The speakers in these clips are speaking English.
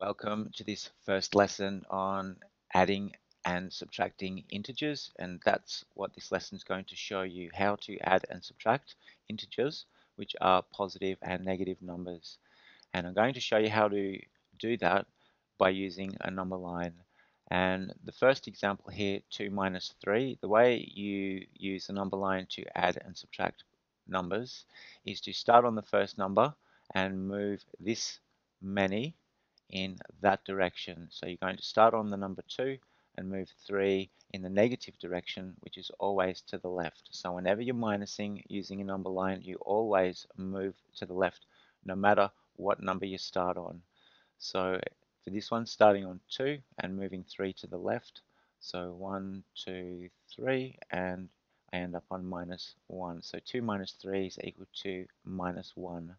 Welcome to this first lesson on adding and subtracting integers, and that's what this lesson is going to show you, how to add and subtract integers, which are positive and negative numbers. And I'm going to show you how to do that by using a number line. And the first example here, 2 - 3, the way you use the number line to add and subtract numbers is to start on the first number and move this many in that direction. So you're going to start on the number 2 and move 3 in the negative direction, which is always to the left. So whenever you're minusing using a number line, you always move to the left, no matter what number you start on. So for this one, starting on 2 and moving 3 to the left. So 1, 2, 3, and I end up on -1. So 2 - 3 is equal to -1.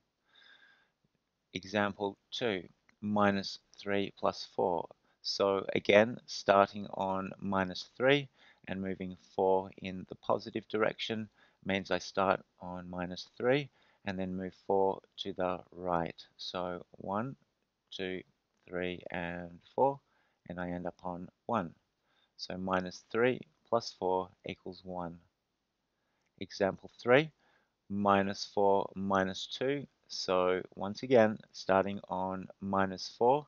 Example 2, -3 + 4. So again, starting on -3 and moving 4 in the positive direction means I start on -3 and then move 4 to the right. So 1, 2, 3, and 4, and I end up on 1. So -3 + 4 = 1. Example 3, -4 - 2. So once again, starting on -4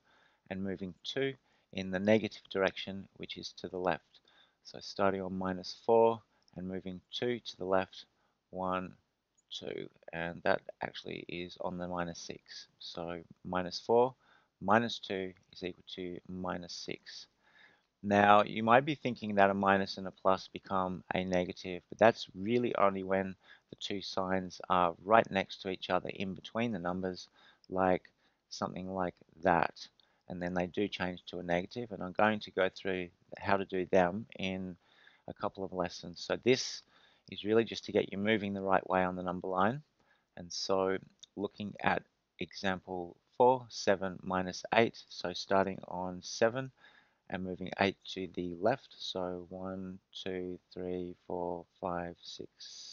and moving 2 in the negative direction, which is to the left. So starting on -4 and moving 2 to the left, 1, 2, and that actually is on the -6. So -4 - 2 = -6. Now you might be thinking that a minus and a plus become a negative, but that's really only when the two signs are right next to each other in between the numbers, like something like that, and then they do change to a negative. And I'm going to go through how to do them in a couple of lessons. So this is really just to get you moving the right way on the number line. And so looking at example 4, 7 - 8, so starting on 7 and moving 8 to the left. So 1, 2, 3, 4, 5, 6,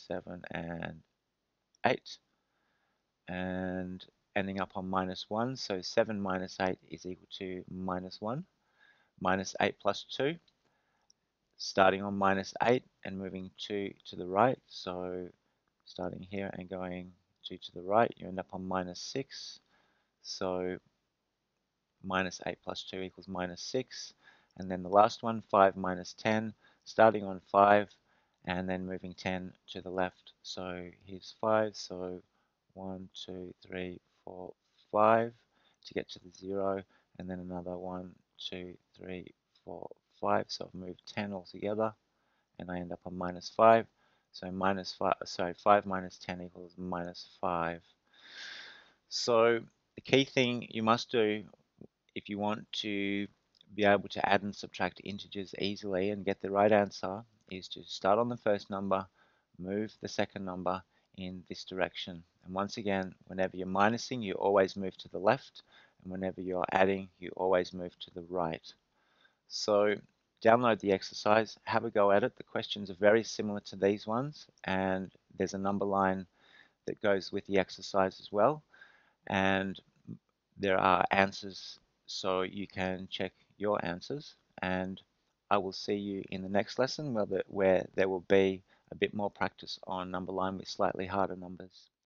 7, and 8, and ending up on -1. So 7 - 8 = -1. -8 + 2, starting on -8 and moving 2 to the right. So starting here and going 2 to the right, you end up on -6. So -8 + 2 = -6. And then the last one, 5 - 10, starting on 5 and then moving 10 to the left. So here's 5, so 1, 2, 3, 4, 5 to get to the 0, and then another 1, 2, 3, 4, 5. So I've moved 10 altogether and I end up on -5. So -5 - 10 = -5. So the key thing you must do if you want to be able to add and subtract integers easily and get the right answer is to start on the first number, move the second number in this direction. And once again, whenever you're minusing, you always move to the left, and whenever you're adding, you always move to the right. So download the exercise, have a go at it. The questions are very similar to these ones, and there's a number line that goes with the exercise as well, and there are answers, so you can check your answers. And I will see you in the next lesson where there will be a bit more practice on number line with slightly harder numbers.